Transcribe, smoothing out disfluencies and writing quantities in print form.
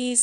Please